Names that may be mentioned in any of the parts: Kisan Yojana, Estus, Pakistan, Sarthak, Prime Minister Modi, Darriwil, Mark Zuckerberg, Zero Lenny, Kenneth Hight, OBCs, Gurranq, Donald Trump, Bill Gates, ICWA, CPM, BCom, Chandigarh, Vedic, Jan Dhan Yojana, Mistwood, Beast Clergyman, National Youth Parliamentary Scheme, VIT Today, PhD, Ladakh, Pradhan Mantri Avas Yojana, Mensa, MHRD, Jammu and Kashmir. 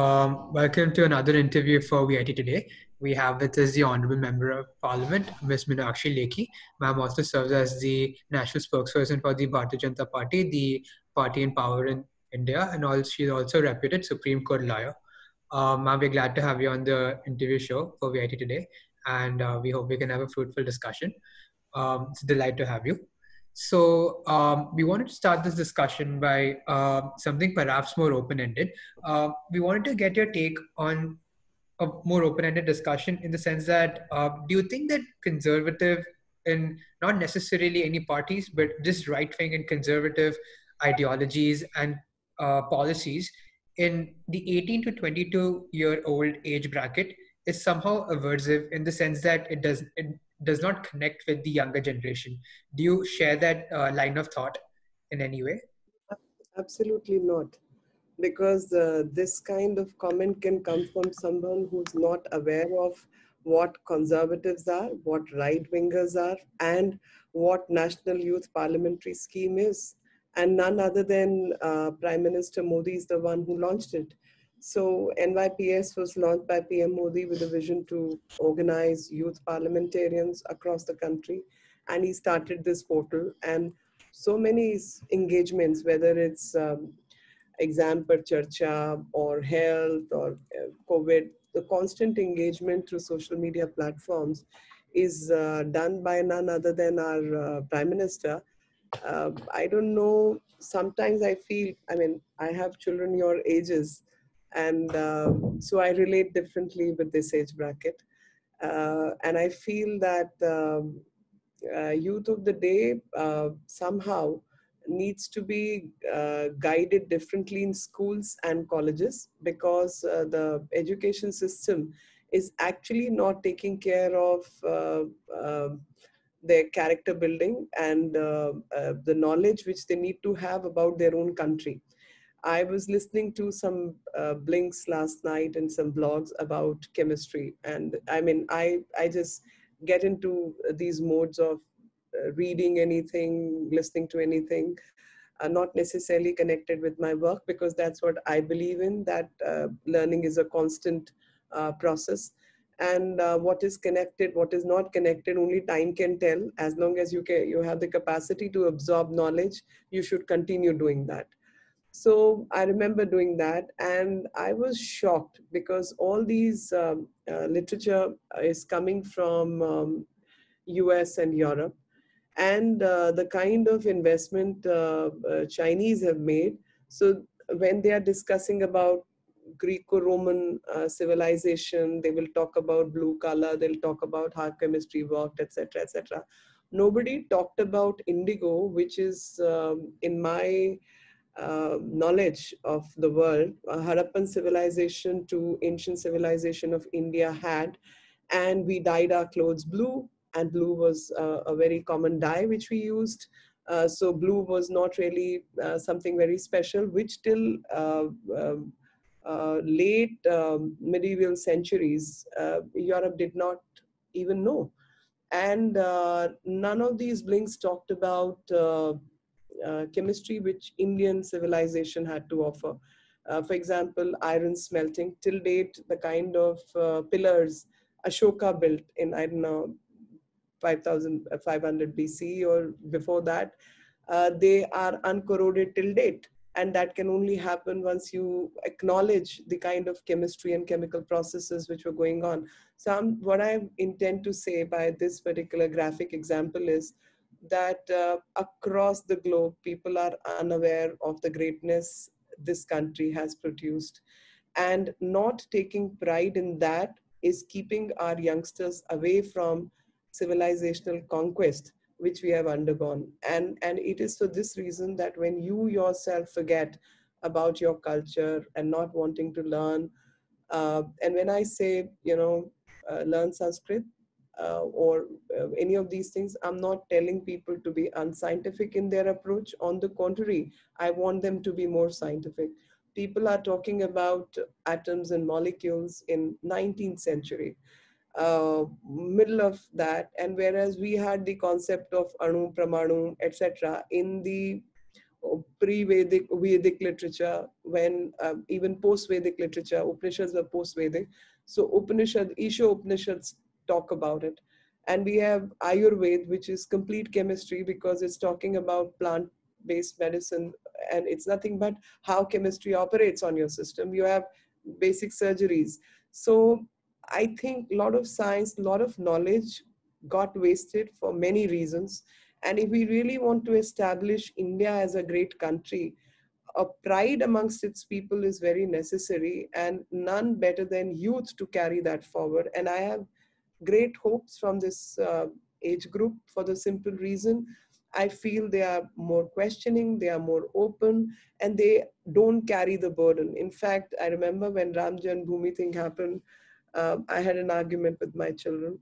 Welcome to another interview for VIT Today. We have with us the Honourable Member of Parliament, Ms. Meenakshi Lekhi. Ma'am also serves as the National Spokesperson for the Bharatiya Janata Party, the party in power in India, and she's also a reputed Supreme Court lawyer. Ma'am, we're glad to have you on the interview show for VIT Today, and we hope we can have a fruitful discussion. It's a delight to have you. So we wanted to start this discussion by something perhaps more open-ended. We wanted to get your take on a more open-ended discussion in the sense that do you think that conservative, and not necessarily any parties, but just right-wing and conservative ideologies and policies in the 18 to 22-year-old age bracket is somehow aversive in the sense that it does not connect with the younger generation? Do you share that line of thought in any way? Absolutely not, because this kind of comment can come from someone who's not aware of what conservatives are, what right-wingers are, and what National Youth Parliamentary Scheme is. And none other than Prime Minister Modi is the one who launched it. So NYPS was launched by PM Modi with a vision to organize youth parliamentarians across the country. And he started this portal, and so many engagements, whether it's exam per charcha or health or COVID, the constant engagement through social media platforms is done by none other than our Prime Minister. I don't know, sometimes I feel, I mean, I have children your ages, and so I relate differently with this age bracket. And I feel that youth of the day somehow needs to be guided differently in schools and colleges, because the education system is actually not taking care of their character building and the knowledge which they need to have about their own country. I was listening to some blinks last night and some blogs about chemistry. And I mean, I just get into these modes of reading anything, listening to anything, not necessarily connected with my work, because that's what I believe in, that learning is a constant process. And what is connected, what is not connected, only time can tell. As long as you have the capacity to absorb knowledge, you should continue doing that. So I remember doing that, and I was shocked because all these literature is coming from US and Europe, and the kind of investment Chinese have made. So when they are discussing about Greco-Roman civilization, they will talk about blue color, they'll talk about how chemistry worked, etc., etc. Nobody talked about indigo, which is in my knowledge of the world, Harappan civilization to ancient civilization of India had, and we dyed our clothes blue, and blue was a very common dye which we used. So blue was not really something very special, which till late medieval centuries, Europe did not even know. And none of these blinks talked about chemistry which Indian civilization had to offer. For example, iron smelting. Till date, the kind of pillars Ashoka built in, I don't know, 5500 BC or before that, they are uncorroded till date. And that can only happen once you acknowledge the kind of chemistry and chemical processes which were going on. So what I intend to say by this particular graphic example is that across the globe, people are unaware of the greatness this country has produced. And not taking pride in that is keeping our youngsters away from civilizational conquest, which we have undergone. And it is for this reason that when you yourself forget about your culture and not wanting to learn, and when I say, you know, learn Sanskrit, or any of these things, I'm not telling people to be unscientific in their approach. On the contrary, I want them to be more scientific. People are talking about atoms and molecules in 19th century, middle of that, and whereas we had the concept of Anu, Pramanu, etc. in the pre-Vedic, Vedic literature, when even post-Vedic literature, Upanishads are post-Vedic. So Upanishad, Isha Upanishads talk about it. And we have Ayurveda, which is complete chemistry because it's talking about plant-based medicine, and it's nothing but how chemistry operates on your system. You have basic surgeries. So I think a lot of science, a lot of knowledge got wasted for many reasons. And if we really want to establish India as a great country, a pride amongst its people is very necessary, and none better than youth to carry that forward. And I have great hopes from this age group for the simple reason I feel they are more questioning, they are more open, and they don't carry the burden. In fact, I remember when Ram Janmabhoomi thing happened, I had an argument with my children.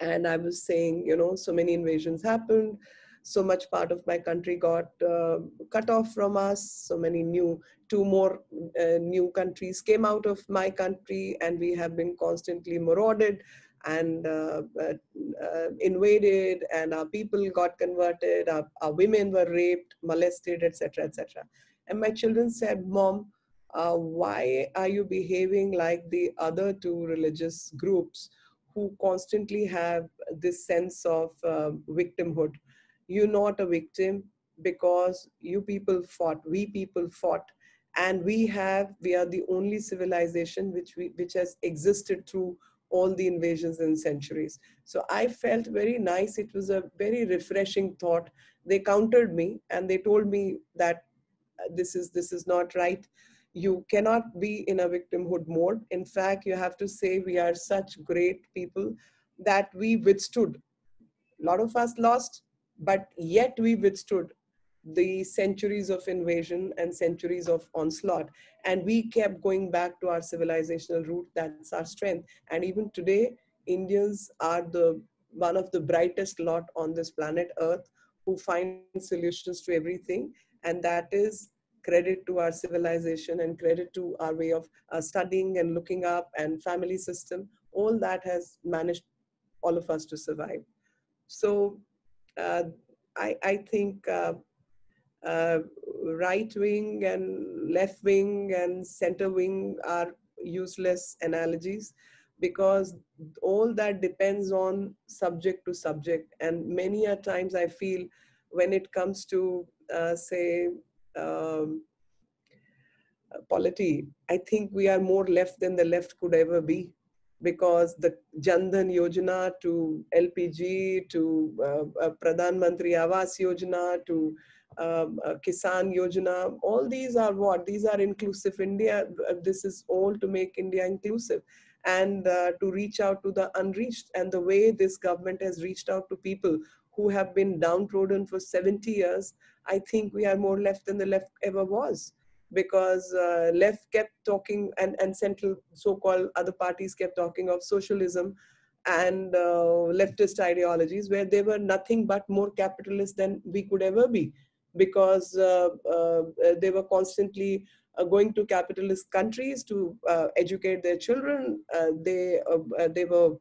And I was saying, you know, so many invasions happened, so much part of my country got cut off from us, so many new, two more new countries came out of my country, and we have been constantly marauded and invaded, and our people got converted, our women were raped, molested, etc., etc. And my children said, Mom, why are you behaving like the other two religious groups who constantly have this sense of victimhood? You're not a victim because you people fought, we people fought, and we are the only civilization which has existed through all the invasions and centuries. So I felt very nice. It was a very refreshing thought. They countered me and they told me that this is not right. You cannot be in a victimhood mode. In fact, you have to say we are such great people that we withstood. A lot of us lost, but yet we withstood the centuries of invasion and centuries of onslaught. And we kept going back to our civilizational root. That's our strength. And even today, Indians are one of the brightest lot on this planet Earth who find solutions to everything. And that is credit to our civilization and credit to our way of studying and looking up and family system. All that has managed all of us to survive. So I think right wing and left wing and center wing are useless analogies, because all that depends on subject to subject. And many a times I feel when it comes to say, polity, I think we are more left than the left could ever be, because the Jan Dhan Yojana to LPG to Pradhan Mantri Avas Yojana to Kisan Yojana, all these are what? These are inclusive India. This is all to make India inclusive and to reach out to the unreached. And the way this government has reached out to people who have been downtrodden for 70 years, I think we are more left than the left ever was, because left kept talking and central so-called other parties kept talking of socialism and leftist ideologies where they were nothing but more capitalist than we could ever be, because they were constantly going to capitalist countries to educate their children. They were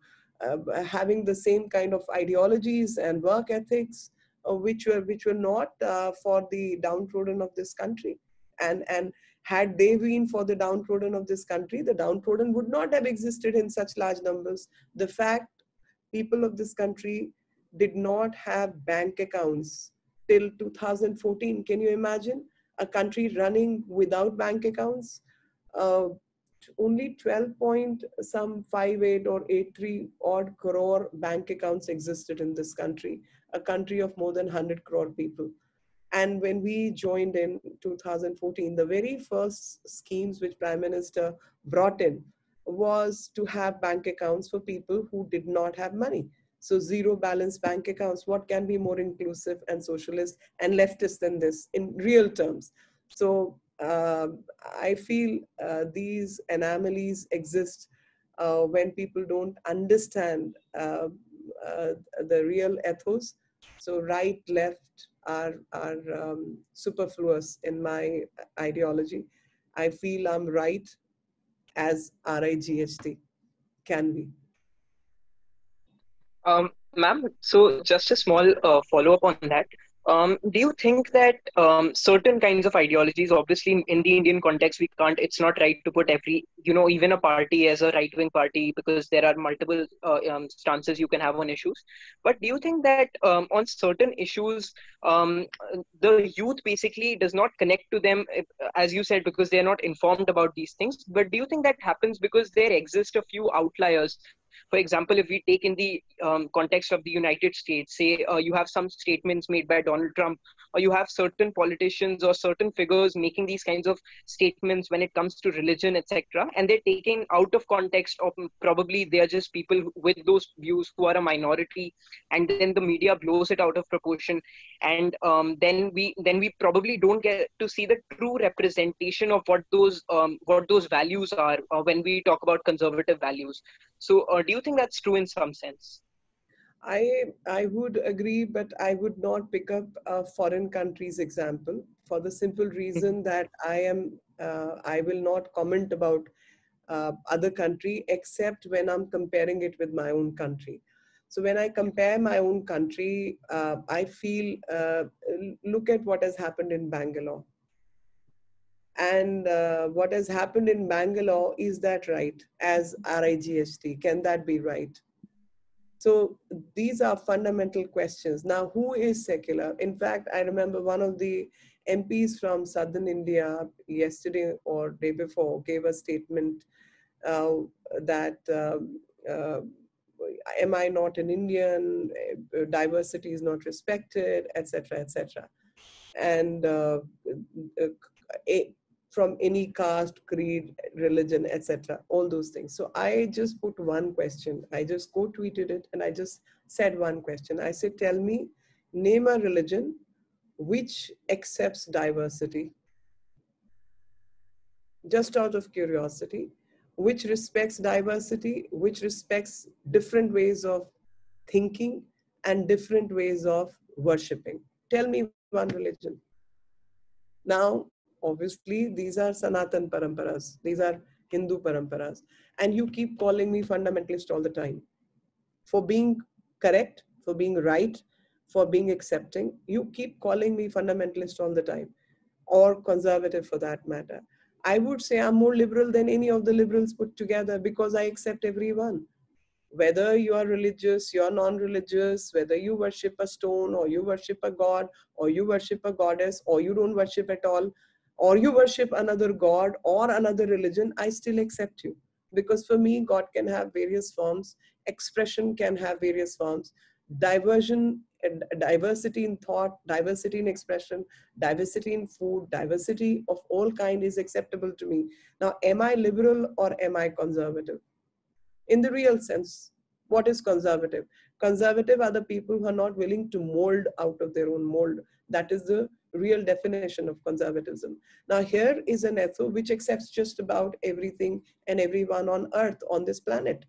having the same kind of ideologies and work ethics, which were not for the downtrodden of this country. And had they been for the downtrodden of this country, the downtrodden would not have existed in such large numbers. The fact people of this country did not have bank accounts till 2014. Can you imagine a country running without bank accounts? Only 12.58 or 83 odd crore bank accounts existed in this country, a country of more than 100 crore people. And when we joined in 2014, the very first schemes which Prime Minister brought in was to have bank accounts for people who did not have money. So zero balance bank accounts, what can be more inclusive and socialist and leftist than this in real terms? So I feel these anomalies exist when people don't understand the real ethos. So right, left are superfluous in my ideology. I feel I'm right as RIGHT can be. Ma'am, so just a small follow-up on that. Do you think that certain kinds of ideologies, obviously in the Indian context, we can't, it's not right to put every, you know, even a party as a right-wing party, because there are multiple stances you can have on issues. But do you think that on certain issues, the youth basically does not connect to them, as you said, because they're not informed about these things? But do you think that happens because there exist a few outliers? For example, if we take in the context of the United States, say you have some statements made by Donald Trump, or you have certain politicians or certain figures making these kinds of statements when it comes to religion, etc. And they're taken out of context, or probably they are just people with those views who are a minority, and then the media blows it out of proportion. And then we probably don't get to see the true representation of what those values are when we talk about conservative values. So do you think that's true in some sense? I would agree, but I would not pick up a foreign country's example for the simple reason that I will not comment about other country except when I'm comparing it with my own country. So when I compare my own country, I feel, look at what has happened in Bangalore. And what has happened in Bangalore, is that right as RIGHT? Can that be right? So these are fundamental questions. Now, who is secular? In fact, I remember one of the MPs from Southern India yesterday or day before gave a statement that am I not an Indian? Diversity is not respected, etc., etc. And from any caste, creed, religion, etc., all those things. So I just put one question. I just co-tweeted it and I just said one question. I said, tell me, name a religion which accepts diversity, just out of curiosity, which respects diversity, which respects different ways of thinking and different ways of worshipping. Tell me one religion. Now, obviously, these are Sanatan Paramparas. These are Hindu Paramparas. And you keep calling me fundamentalist all the time. For being correct, for being right, for being accepting, you keep calling me fundamentalist all the time. Or conservative for that matter. I would say I'm more liberal than any of the liberals put together because I accept everyone. Whether you are religious, you are non-religious, whether you worship a stone or you worship a god or you worship a goddess or you don't worship at all, or you worship another god or another religion, I still accept you. Because for me, God can have various forms, expression can have various forms, diversity in thought, diversity in expression, diversity in food, diversity of all kind is acceptable to me. Now, am I liberal or am I conservative? In the real sense, what is conservative? Conservative are the people who are not willing to mold out of their own mold. That is the real definition of conservatism. Now here is an ethos which accepts just about everything and everyone on earth, on this planet.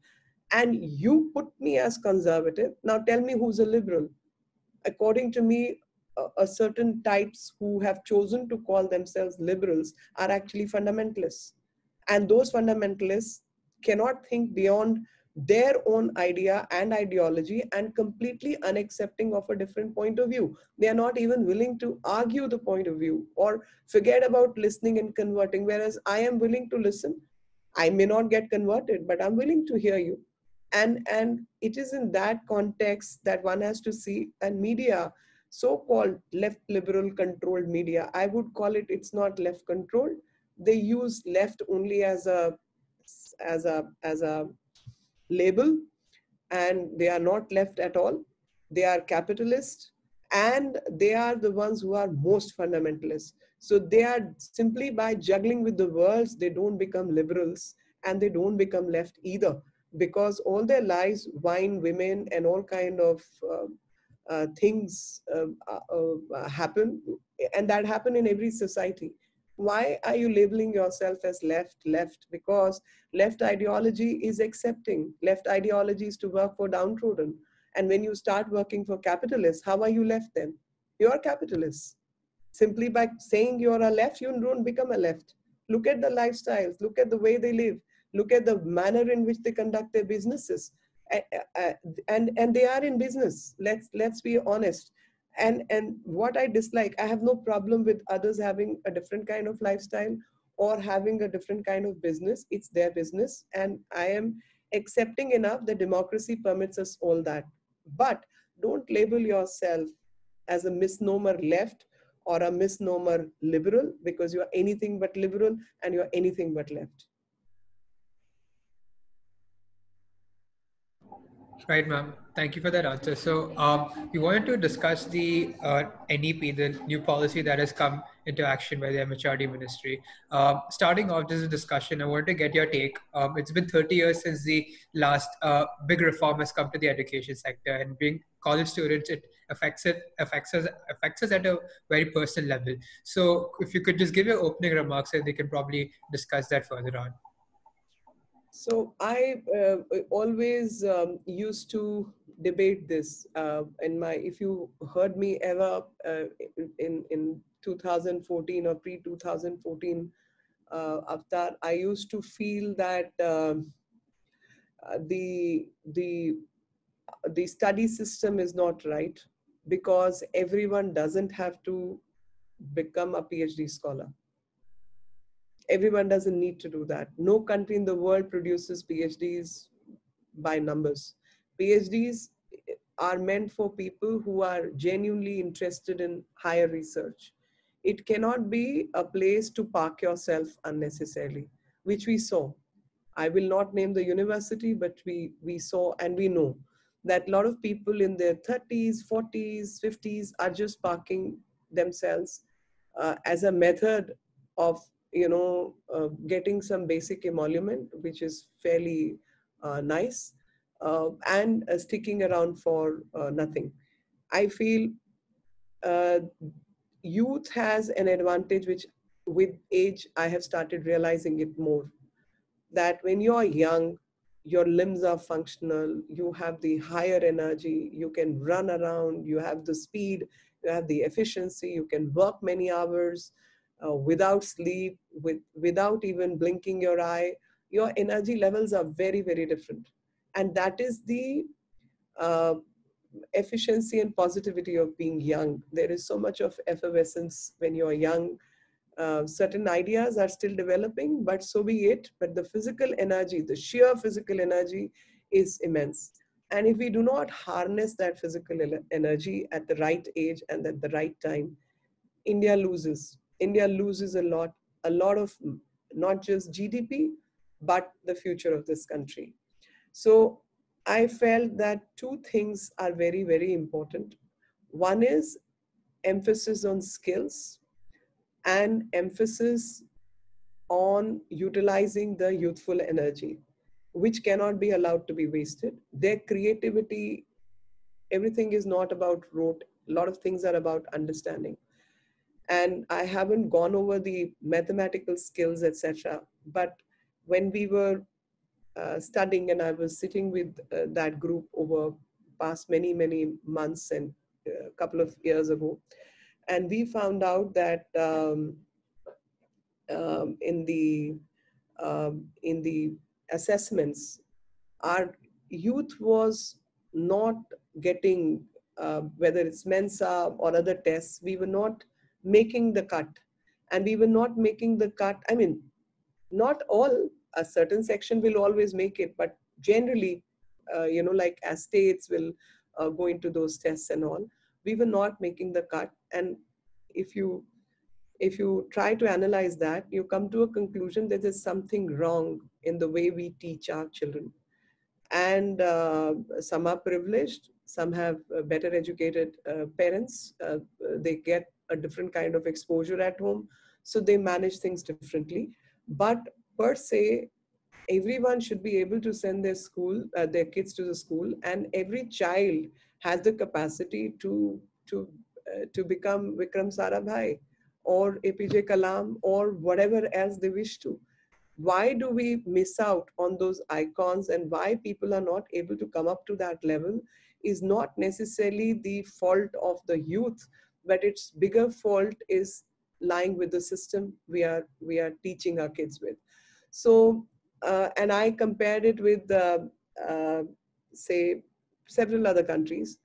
And you put me as conservative. Now tell me who's a liberal. According to me, a certain types who have chosen to call themselves liberals are actually fundamentalists. And those fundamentalists cannot think beyond their own idea and ideology and completely unaccepting of a different point of view. They are not even willing to argue the point of view or forget about listening and converting, whereas I am willing to listen. I may not get converted, but I'm willing to hear you. And it is in that context that one has to see, and media, so-called left liberal controlled media, I would call it, it's not left controlled. They use left only as a label, and they are not left at all. They are capitalist and they are the ones who are most fundamentalist. So they are simply by juggling with the words, they don't become liberals and they don't become left either, because all their lives wine, women and all kind of things happen, and that happen in every society. Why are you labeling yourself as left? Because left ideology is accepting. Left ideology is to work for downtrodden. And when you start working for capitalists, how are you left then? You're capitalists. Simply by saying you're a left, you don't become a left. Look at the lifestyles. Look at the way they live. Look at the manner in which they conduct their businesses. And they are in business. Let's be honest. And what I dislike, I have no problem with others having a different kind of lifestyle or having a different kind of business. It's their business. And I am accepting enough that democracy permits us all that. But don't label yourself as a misnomer left or a misnomer liberal, because you are anything but liberal and you are anything but left. Right, ma'am. Thank you for that answer. So we wanted to discuss the NEP, the new policy that has come into action by the MHRD ministry. Starting off this discussion, I wanted to get your take. It's been 30 years since the last big reform has come to the education sector, and being college students, it affects us at a very personal level. So if you could just give your opening remarks, and they can probably discuss that further on. So I always used to debate this in my, if you heard me ever in 2014 or pre-2014 avatar, I used to feel that the study system is not right, because everyone doesn't have to become a PhD scholar. Everyone doesn't need to do that. No country in the world produces PhDs by numbers. PhDs are meant for people who are genuinely interested in higher research. It cannot be a place to park yourself unnecessarily, which we saw. I will not name the university, but we saw and we know that a lot of people in their 30s, 40s, 50s are just parking themselves as a method of getting some basic emolument, which is fairly nice, and sticking around for nothing. I feel youth has an advantage, which with age, I have started realizing it more, that when you're young, your limbs are functional, you have the higher energy, you can run around, you have the speed, you have the efficiency, you can work many hours, without sleep, without even blinking your eye. Your energy levels are very, very different. And that is the efficiency and positivity of being young. There is so much of effervescence when you're young. Certain ideas are still developing, but so be it. But the physical energy, the sheer physical energy is immense. And if we do not harness that physical energy at the right age and at the right time, India loses. India loses a lot of not just GDP, but the future of this country. So I felt that two things are very, very important. One is emphasis on skills and emphasis on utilizing the youthful energy, which cannot be allowed to be wasted. Their creativity, everything is not about rote. A lot of things are about understanding. And I haven't gone over the mathematical skills, etc. But when we were studying, and I was sitting with that group over past many, many months and a couple of years ago, and we found out that in the assessments, our youth was not getting whether it's Mensa or other tests. We were not making the cut, and we were not making the cut. I mean, not all, a certain section will always make it, but generally, like as states will go into those tests and all, we were not making the cut. And if you try to analyze that, you come to a conclusion that there's something wrong in the way we teach our children. And some are privileged, some have better educated parents, they get a different kind of exposure at home, so they manage things differently. But per se, everyone should be able to send their kids to the school, and every child has the capacity to become Vikram Sarabhai or APJ Kalam or whatever else they wish to. Why do we miss out on those icons, and why people are not able to come up to that level is not necessarily the fault of the youth, but its bigger fault is lying with the system we are teaching our kids with. So, and I compared it with, say, several other countries.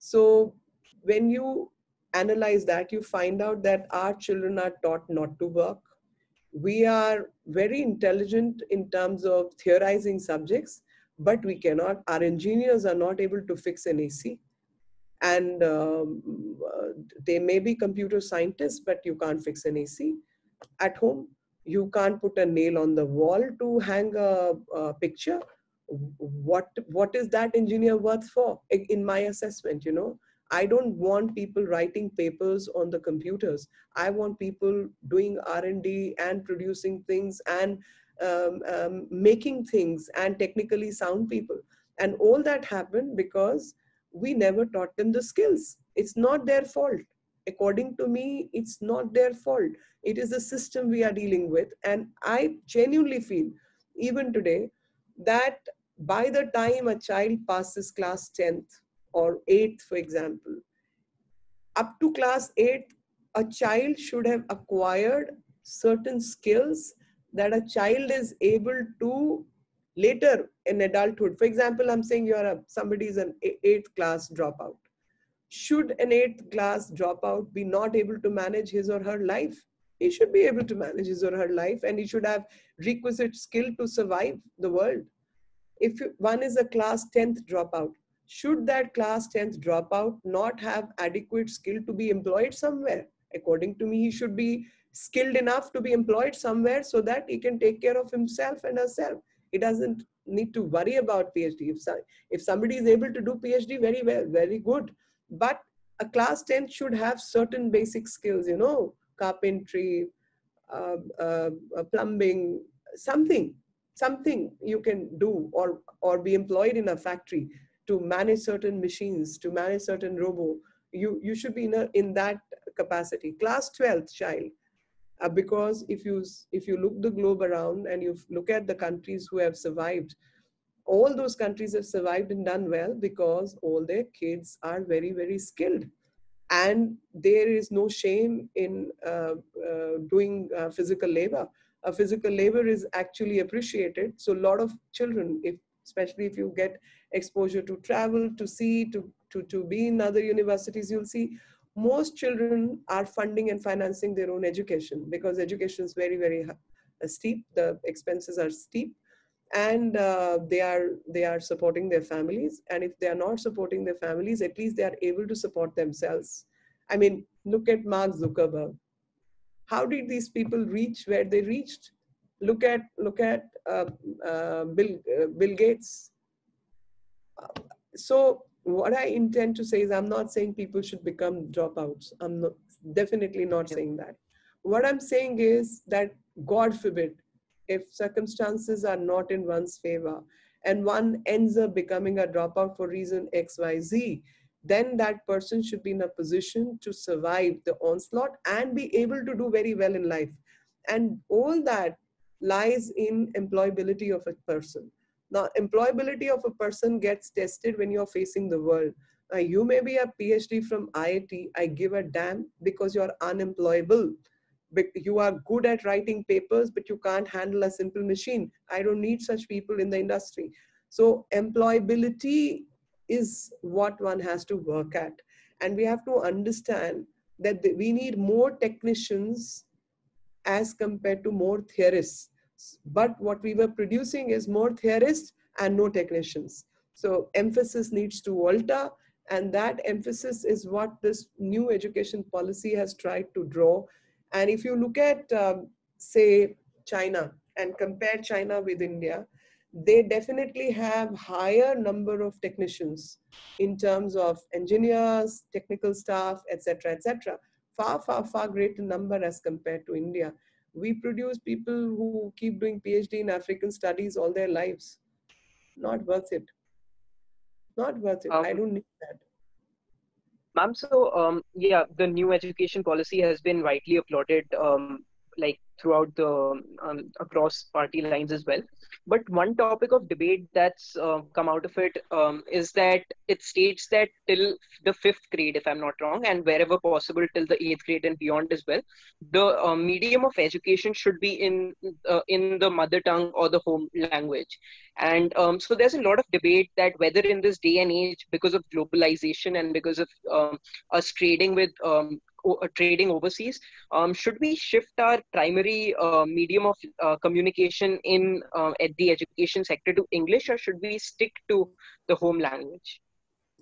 So when you analyze that, you find out that our children are taught not to work. We are very intelligent in terms of theorizing subjects, but we cannot, our engineers are not able to fix an AC. And they may be computer scientists, but you can't fix an AC. At home, you can't put a nail on the wall to hang a picture. What is that engineer worth for? In my assessment, you know, I don't want people writing papers on the computers. I want people doing R&D and producing things and making things and technically sound people. And all that happened because we never taught them the skills. It's not their fault. According to me, it's not their fault. It is the system we are dealing with. And I genuinely feel, even today, that by the time a child passes class 10th, or 8th, for example, up to class 8, a child should have acquired certain skills that a child is able to later in adulthood. For example, I'm saying somebody is an 8th class dropout. Should an 8th class dropout be not able to manage his or her life? He should be able to manage his or her life, and he should have requisite skill to survive the world. If one is a class 10th dropout, should that class 10th dropout not have adequate skill to be employed somewhere? According to me, he should be skilled enough to be employed somewhere so that he can take care of himself and herself. He doesn't need to worry about PhD. If somebody is able to do PhD very well, very good. But a class 10th should have certain basic skills, you know, carpentry, plumbing, something you can do or be employed in a factory to manage certain machines, to manage certain robo. You should be in that capacity. Class 12th child, because if you look the globe around and you look at the countries who have survived, all those countries have survived and done well because all their kids are very, very skilled. And there is no shame in doing physical labor. Physical labor is actually appreciated. So a lot of children, especially if you get exposure to travel, to see, to be in other universities, you'll see most children are funding and financing their own education because education is very, very steep. The expenses are steep, and they are supporting their families. And if they are not supporting their families, at least they are able to support themselves. I mean, look at Mark Zuckerberg. How did these people reach where they reached? Look at Bill Gates. So what I intend to say is, I'm not saying people should become dropouts. I'm not, definitely not saying that. What I'm saying is that, God forbid, if circumstances are not in one's favor and one ends up becoming a dropout for reason X, Y, Z, then that person should be in a position to survive the onslaught and be able to do very well in life. And all that lies in employability of a person. Now, employability of a person gets tested when you're facing the world. Now, you may be a PhD from IIT, I give a damn, because you're unemployable. You are good at writing papers, but you can't handle a simple machine. I don't need such people in the industry. So employability is what one has to work at. And we have to understand that we need more technicians as compared to more theorists. But what we were producing is more theorists and no technicians. So emphasis needs to alter, and that emphasis is what this new education policy has tried to draw. And if you look at, say, China and compare China with India, they definitely have higher number of technicians in terms of engineers, technical staff, etc., etc. Far, far, far greater number as compared to India. We produce people who keep doing PhD in African studies all their lives. Not worth it. Not worth it. I don't need that. Ma'am, so yeah, the new education policy has been widely applauded like throughout the across party lines as well. But one topic of debate that's come out of it is that it states that till the 5th grade, if I'm not wrong, and wherever possible till the 8th grade and beyond as well, the medium of education should be in the mother tongue or the home language. And so there's a lot of debate that whether in this day and age, because of globalization and because of us trading with trading overseas, should we shift our primary medium of communication in at the education sector to English, or should we stick to the home language?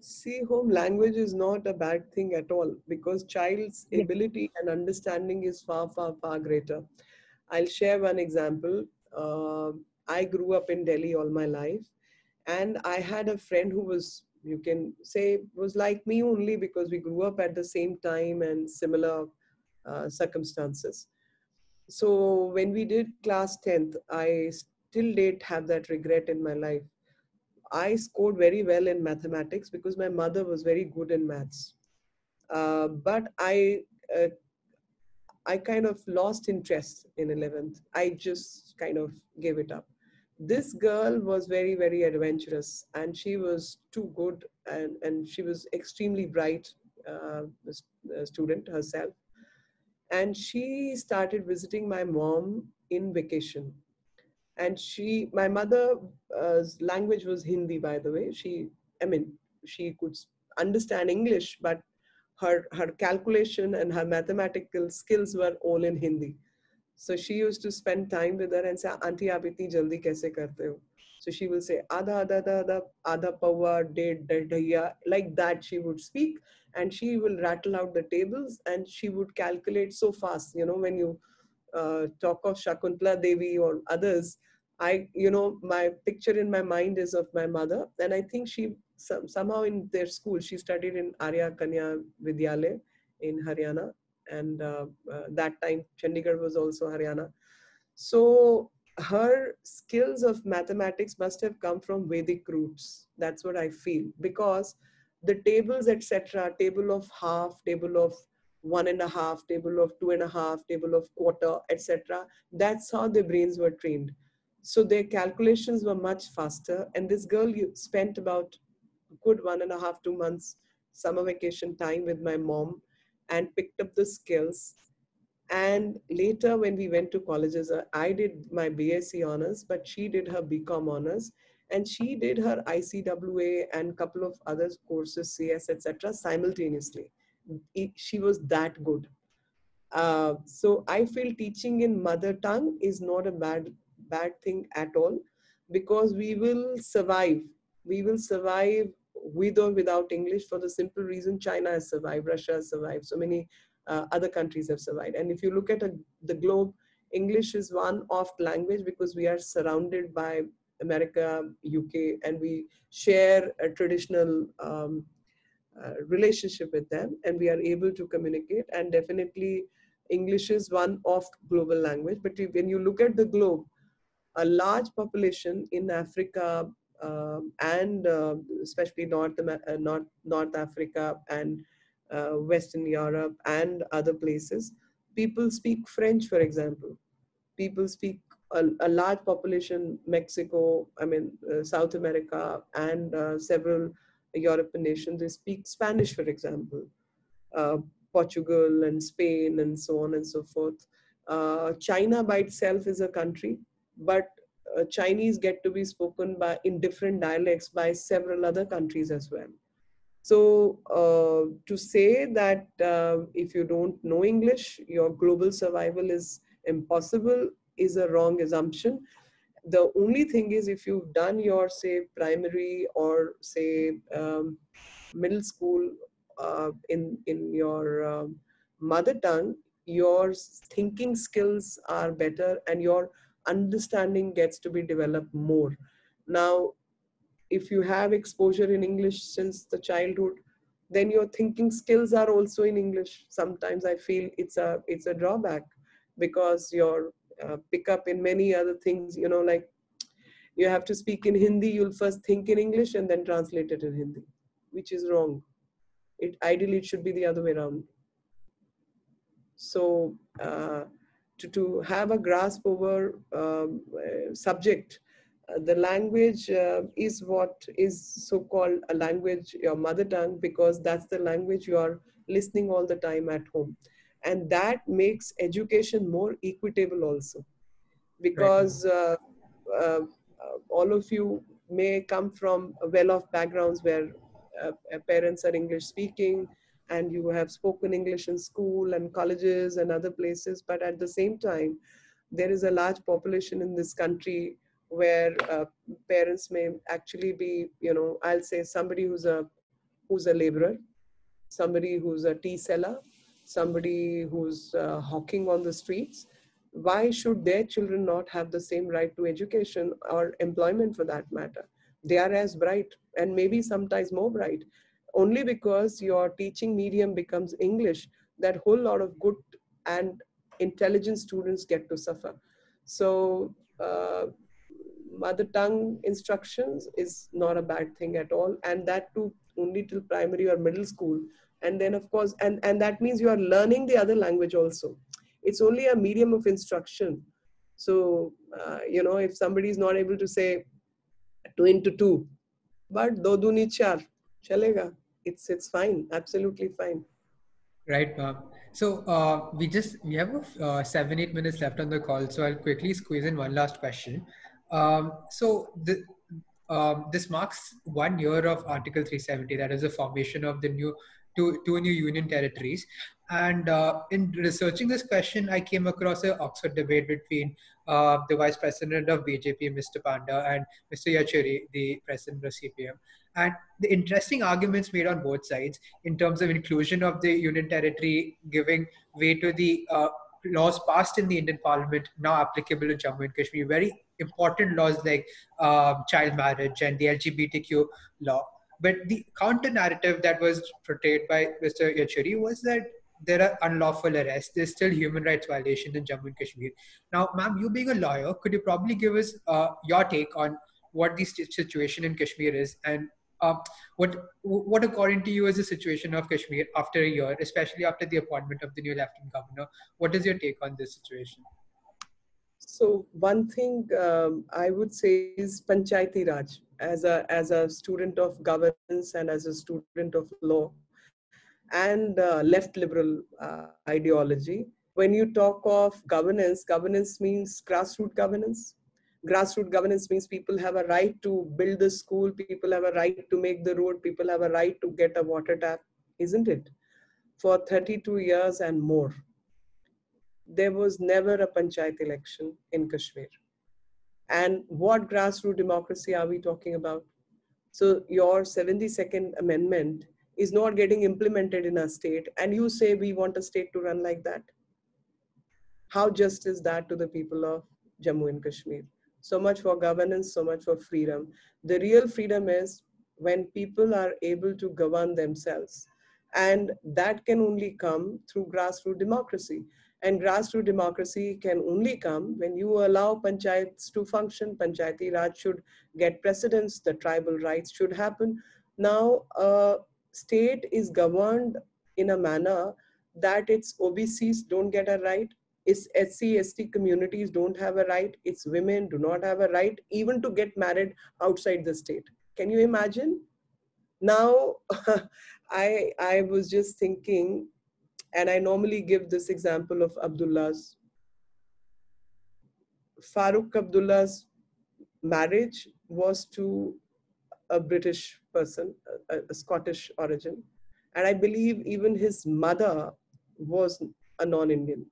See, home language is not a bad thing at all, because child's ability and understanding is far, far, far greater. I'll share one example. I grew up in Delhi all my life, and I had a friend who was, you can say, was like me only because we grew up at the same time and similar circumstances. So when we did class 10th, I till date have that regret in my life. I scored very well in mathematics because my mother was very good in maths. But I kind of lost interest in 11th. I just kind of gave it up. This girl was very, very adventurous, and she was too good, and she was extremely bright student herself. And she started visiting my mom in vacation. And she, my mother's language was Hindi, by the way. She, I mean, she could understand English, but her calculation and her mathematical skills were all in Hindi. So she used to spend time with her and say, "Auntie, aap itni jaldi kaise karte ho?" So she will say, "Adha, adha, adha, adha, adha pawa, ded, dedhaiya," like that she would speak, and she will rattle out the tables, and she would calculate so fast. You know, when you talk of Shakuntala Devi or others, my picture in my mind is of my mother, and I think she somehow in their school, she studied in Arya Kanya Vidyale in Haryana. And that time, Chandigarh was also Haryana. So her skills of mathematics must have come from Vedic roots. That's what I feel, because the tables, etc., table of half, table of 1.5, table of 2.5, table of quarter, etc., that's how their brains were trained. So their calculations were much faster. And this girl spent about a good 1.5 to 2 months summer vacation time with my mom, and picked up the skills. And later when we went to colleges, I did my BSc honors, but she did her BCom honors, and she did her ICWA and couple of other courses, CS, etc., simultaneously. She was that good. So I feel teaching in mother tongue is not a bad thing at all, because we will survive. We will survive with or without English, for the simple reason China has survived, Russia has survived, so many other countries have survived. And if you look at the globe, English is one off language, because we are surrounded by America, UK, and we share a traditional relationship with them, and we are able to communicate. And definitely English is one off global language. But when you look at the globe, a large population in Africa, and especially North Africa and Western Europe and other places, people speak French, for example. People speak a large population, Mexico, I mean, South America and several European nations, they speak Spanish, for example, Portugal and Spain and so on and so forth. China by itself is a country, but Chinese get to be spoken by in different dialects by several other countries as well. So to say that if you don't know English, your global survival is impossible is a wrong assumption. The only thing is, if you've done your, say, primary or, say, middle school in your mother tongue, your thinking skills are better and your understanding gets to be developed more. Now, if you have exposure in English since the childhood, then your thinking skills are also in English. Sometimes I feel it's a drawback, because your pickup in many other things, you know, like you have to speak in Hindi, you'll first think in English and then translate it in Hindi, which is wrong. Ideally, it should be the other way around. So to have a grasp over subject. The language is what is so-called a language, your mother tongue, because that's the language you are listening all the time at home. And that makes education more equitable also, because all of you may come from well-off backgrounds where parents are English speaking and you have spoken English in school and colleges and other places. But at the same time, there is a large population in this country where parents may actually be, you know, I'll say somebody who's a laborer, somebody who's a tea seller, somebody who's hawking on the streets. Why should their children not have the same right to education or employment for that matter? They are as bright and maybe sometimes more bright. Only because your teaching medium becomes English, that whole lot of good and intelligent students get to suffer. So mother tongue instructions is not a bad thing at all. And that too only till primary or middle school. And then of course, and that means you are learning the other language also. It's only a medium of instruction. So, you know, if somebody is not able to say 2 into 2, but 2 duni 4, chalega. It's fine, absolutely fine. Right, ma'am. So we have 7-8 minutes left on the call. So I'll quickly squeeze in one last question. So this marks 1 year of Article 370, that is the formation of the two new union territories. And in researching this question, I came across an Oxford debate between the Vice President of BJP, Mr. Panda, and Mr. Yechury, the President of CPM. And the interesting arguments made on both sides in terms of inclusion of the union territory giving way to the laws passed in the Indian Parliament now applicable to Jammu and Kashmir, very important laws like child marriage and the LGBTQ law. But the counter narrative that was portrayed by Mr. Yechury was that there are unlawful arrests, there's still human rights violations in Jammu and Kashmir. Now, ma'am, you being a lawyer, could you probably give us your take on what the situation in Kashmir is, and what according to you is the situation of Kashmir after a year, especially after the appointment of the new Lieutenant Governor? What is your take on this situation? So one thing I would say is Panchayati Raj. As a student of governance and as a student of law and left liberal ideology, when you talk of governance, governance means grassroots governance. Grassroots governance means people have a right to build the school, people have a right to make the road, people have a right to get a water tap, isn't it? For 32 years and more, there was never a panchayat election in Kashmir. And what grassroots democracy are we talking about? So your 72nd amendment is not getting implemented in a state, and you say we want a state to run like that. How just is that to the people of Jammu and Kashmir? So much for governance, so much for freedom. The real freedom is when people are able to govern themselves. And that can only come through grassroots democracy. And grassroots democracy can only come when you allow panchayats to function. Panchayati Raj should get precedence. The tribal rights should happen. Now, a state is governed in a manner that its OBCs don't get a right, its SC ST communities don't have a right, its women do not have a right even to get married outside the state. Can you imagine? Now, I was just thinking, and I normally give this example of Abdullah's. Farooq Abdullah's marriage was to a British person, a Scottish origin. And I believe even his mother was a non-Indian.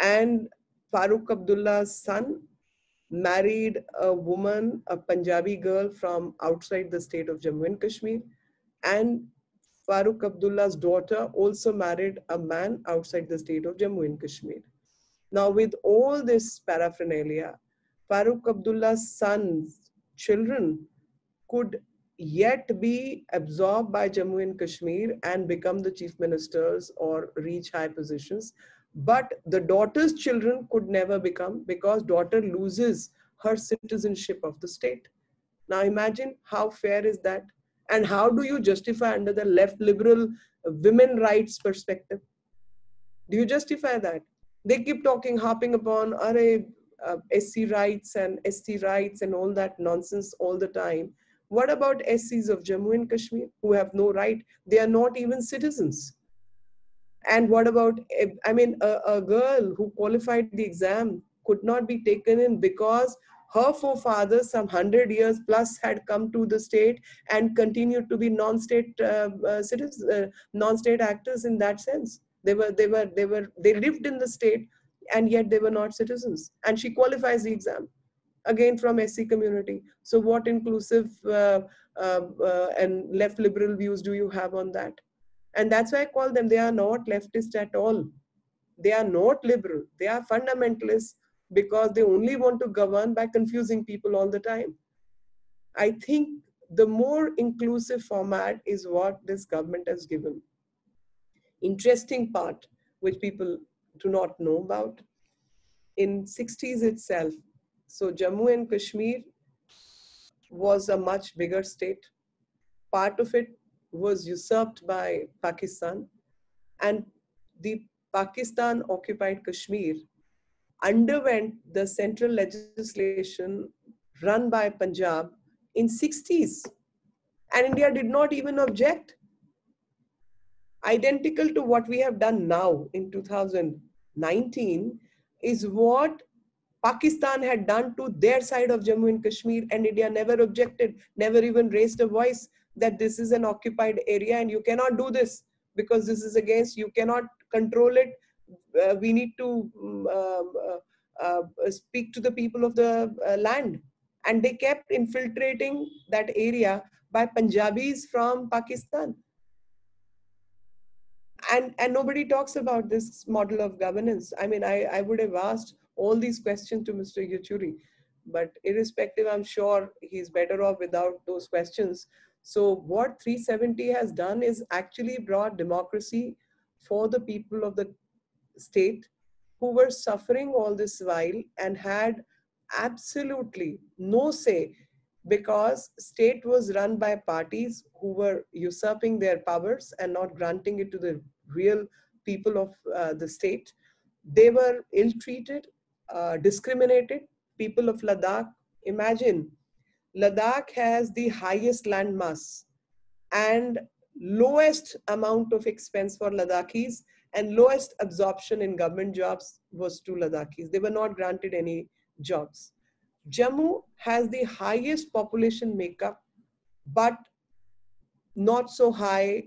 And Farooq Abdullah's son married a woman, a Punjabi girl from outside the state of Jammu and Kashmir. And Farooq Abdullah's daughter also married a man outside the state of Jammu and Kashmir. Now, with all this paraphernalia, Farooq Abdullah's son's children could yet be absorbed by Jammu and Kashmir and become the chief ministers or reach high positions. But the daughter's children could never become, because daughter loses her citizenship of the state. Now, imagine how fair is that? And how do you justify under the left liberal women rights perspective? Do you justify that? They keep talking, harping upon SC rights and ST rights and all that nonsense all the time. What about SCs of Jammu and Kashmir who have no right? They are not even citizens. And what about, I mean, a girl who qualified the exam could not be taken in because her forefathers some 100 years plus had come to the state and continued to be non-state citizens, non-state actors in that sense. They lived in the state and yet they were not citizens. And she qualifies the exam, again from SC community. So what inclusive and left liberal views do you have on that? And that's why I call them, they are not leftist at all. They are not liberal. They are fundamentalists because they only want to govern by confusing people all the time. I think the more inclusive format is what this government has given. Interesting part, which people do not know about. In 60s itself, so Jammu and Kashmir was a much bigger state. Part of it was usurped by Pakistan, and the Pakistan occupied Kashmir underwent the central legislation run by Punjab in 60s, and India did not even object. Identical to what we have done now in 2019 is what Pakistan had done to their side of Jammu and Kashmir, and India never objected, never even raised a voice that this is an occupied area and you cannot do this because this is against, you cannot control it. We need to speak to the people of the land. And they kept infiltrating that area by Punjabis from Pakistan. And nobody talks about this model of governance. I mean, I would have asked all these questions to Mr. Yechury, but irrespective, I'm sure he's better off without those questions. So what 370 has done is actually brought democracy for the people of the state who were suffering all this while and had absolutely no say because state was run by parties who were usurping their powers and not granting it to the real people of the state. They were ill-treated, discriminated. People of Ladakh, imagine, Ladakh has the highest land mass and lowest amount of expense for Ladakhis and lowest absorption in government jobs was to Ladakhis. They were not granted any jobs. Jammu has the highest population makeup, but not so high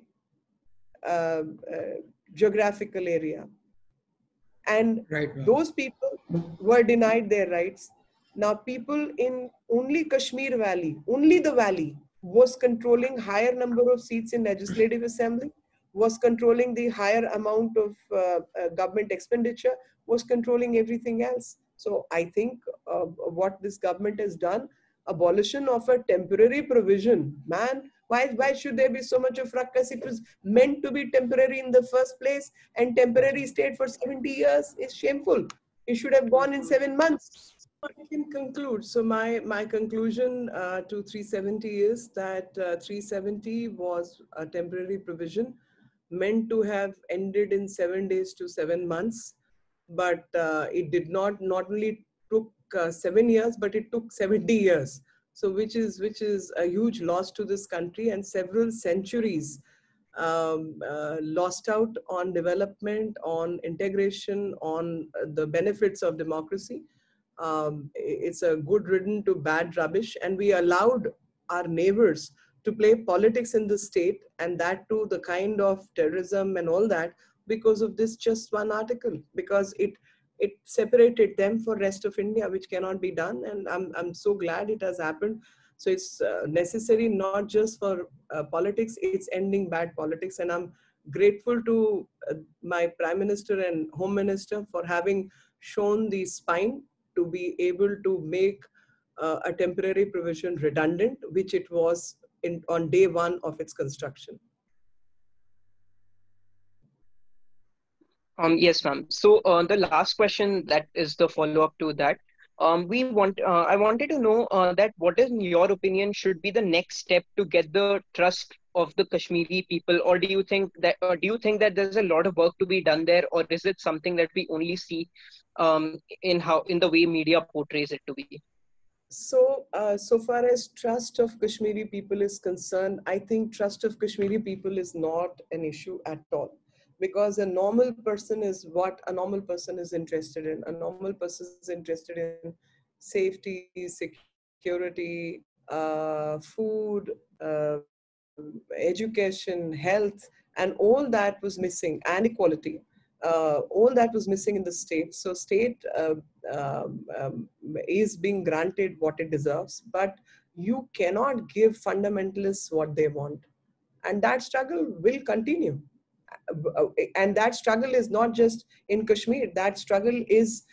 geographical area. And those people were denied their rights. Now people in only Kashmir Valley, only the Valley was controlling higher number of seats in Legislative Assembly, was controlling the higher amount of government expenditure, was controlling everything else. So I think what this government has done, abolition of a temporary provision, man, why should there be so much of ruckus? It was meant to be temporary in the first place and temporary stayed for 70 years is shameful. It should have gone in 7 months. I can conclude. So my conclusion to 370 is that 370 was a temporary provision meant to have ended in 7 days to 7 months, but it did not only took 7 years, but it took 70 years. So which is a huge loss to this country and several centuries lost out on development, on integration, on the benefits of democracy. It's a good riddance to bad rubbish, and we allowed our neighbors to play politics in the state, and that too the kind of terrorism and all that because of this just one article, because it separated them for rest of India, which cannot be done. And I'm so glad it has happened. So it's necessary not just for politics, it's ending bad politics, and I'm grateful to my Prime Minister and Home Minister for having shown the spine to be able to make a temporary provision redundant, which it was on day one of its construction. Yes, ma'am. So the last question that is the follow-up to that. I wanted to know that what in your opinion should be the next step to get the trust of the Kashmiri people, or do you think that there's a lot of work to be done there, or is it something that we only see in the way media portrays it to be? So, so far as trust of Kashmiri people is concerned, I think trust of Kashmiri people is not an issue at all, because a normal person is what a normal person is interested in. A normal person is interested in safety, security, food, education, health, and all that was missing, and equality. All that was missing in the state. So state is being granted what it deserves, but you cannot give fundamentalists what they want. And that struggle will continue. And that struggle is not just in Kashmir. That struggle is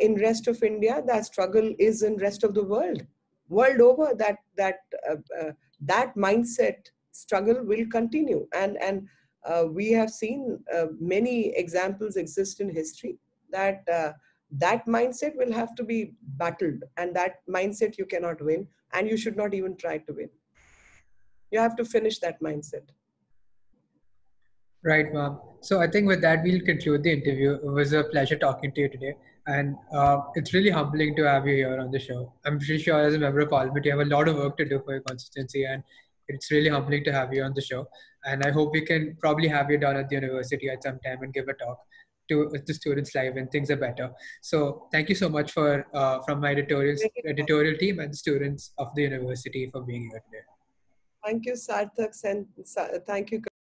in rest of India. That struggle is in rest of the world. World over, that mindset struggle will continue. And we have seen many examples exist in history that that mindset will have to be battled, and that mindset you cannot win, and you should not even try to win. You have to finish that mindset. Right, ma'am. So I think with that, we'll conclude the interview. It was a pleasure talking to you today. And it's really humbling to have you here on the show. I'm pretty sure as a member of Parliament, you have a lot of work to do for your constituency, and it's really humbling to have you on the show. And I hope we can probably have you down at the university at some time and give a talk to the students live when things are better. So thank you so much for from my editorial team and the students of the university for being here today. Thank you, Sarthak, and thank you.